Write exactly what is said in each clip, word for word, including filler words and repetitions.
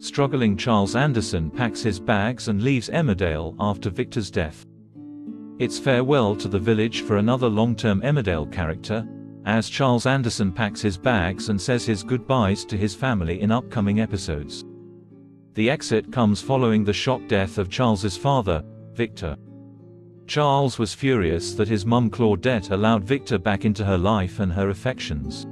Struggling Charles Anderson packs his bags and leaves Emmerdale after Victor's death. It's farewell to the village for another long-term Emmerdale character, as Charles Anderson packs his bags and says his goodbyes to his family in upcoming episodes. The exit comes following the shock death of Charles's father, Victor. Charles was furious that his mum Claudette allowed Victor back into her life and her affections.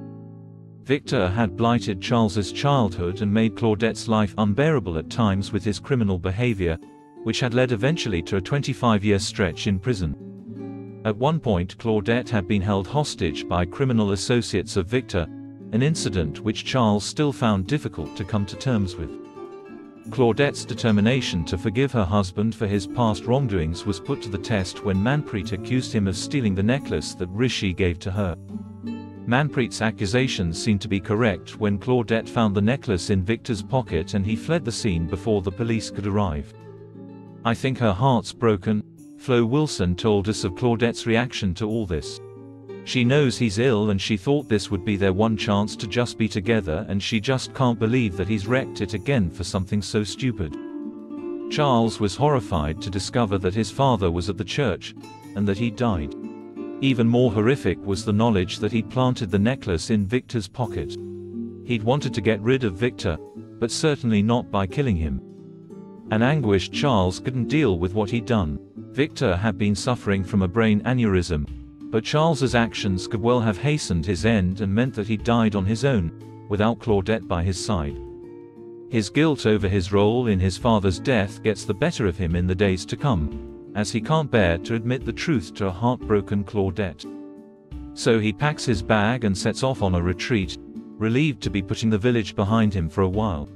Victor had blighted Charles's childhood and made Claudette's life unbearable at times with his criminal behavior, which had led eventually to a twenty-five year stretch in prison. At one point, Claudette had been held hostage by criminal associates of Victor, an incident which Charles still found difficult to come to terms with. Claudette's determination to forgive her husband for his past wrongdoings was put to the test when Manpreet accused him of stealing the necklace that Rishi gave to her. Manpreet's accusations seemed to be correct when Claudette found the necklace in Victor's pocket and he fled the scene before the police could arrive. "I think her heart's broken," Flo Wilson told us of Claudette's reaction to all this. "She knows he's ill and she thought this would be their one chance to just be together and she just can't believe that he's wrecked it again for something so stupid." Charles was horrified to discover that his father was at the church, and that he died. Even more horrific was the knowledge that he'd planted the necklace in Victor's pocket. He'd wanted to get rid of Victor, but certainly not by killing him. An anguished Charles couldn't deal with what he'd done. Victor had been suffering from a brain aneurysm, but Charles's actions could well have hastened his end and meant that he died on his own, without Claudette by his side. His guilt over his role in his father's death gets the better of him in the days to come, as he can't bear to admit the truth to a heartbroken Claudette. So he packs his bag and sets off on a retreat, relieved to be putting the village behind him for a while.